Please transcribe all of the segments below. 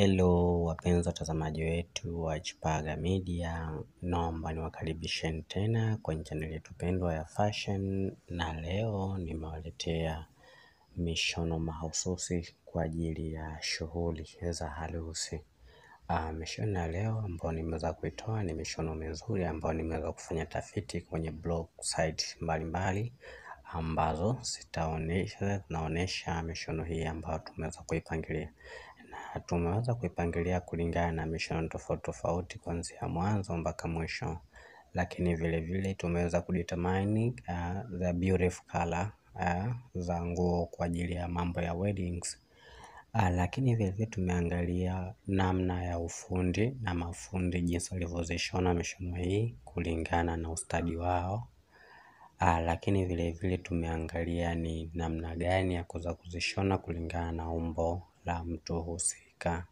Hello wapenzi watazamaji wetu wa Chipaga Media, naomba niwakaribisheni tena kwenye channel yetu pendwa ya fashion, na leo nimewaletea mishono mahususi kwa ajili ya shughuli za harusi. Mishono ya leo ambayo nimeweza kuitoa ni mishono mizuri ambayo nimeweza kufanya tafiti kwenye blog site mbalimbali ambazo naonesha mishono hii ambayo tumeweza kuipangilia. Na tumeweza kuipangilia kulingana na mishono tofauti kuanzia mwanzo mpaka mwisho, lakini vile vile tumeweza kudetermine the beautiful color za nguo kwa ajili ya mambo ya weddings, lakini vile vile tumeangalia namna ya ufundi na mafundi jinsi walivyozishona mishono hii kulingana na ustadi wao, lakini vile vile tumeangalia ni namna gani ya kuweza kuzishona kulingana na umbo la mtu husika.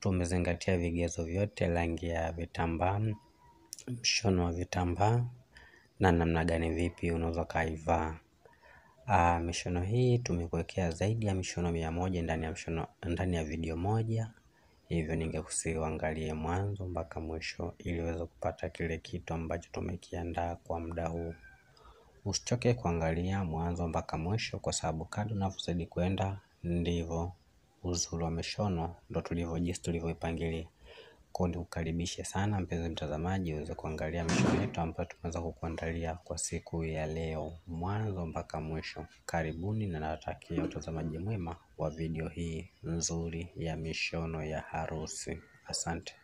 Tumezingatia vigezo vyote: rangi ya vitambaa, mshono wa vitambaa na namna gani vipi unaweza kaivaa. Mishono hii tumekuwekea zaidi ya mishono 100 ndani ya video moja, hivyo ningekusihi uangalie mwanzo mpaka mwisho ili uweze kupata kile kitu ambacho tumekiandaa kwa muda huu. Usichoke kuangalia mwanzo mpaka mwisho kwa sababu kadri unavyozidi kwenda ndivyo uzuri wa mishono ndo tulivyoipangilia. Kwa hiyo nikukaribishe sana mpenzi mtazamaji uweze kuangalia mishono yetu ambayo tumeweza kukuandalia kwa siku ya leo mwanzo mpaka mwisho. Karibuni na natakia utazamaji mwema wa video hii nzuri ya mishono ya harusi. Asante.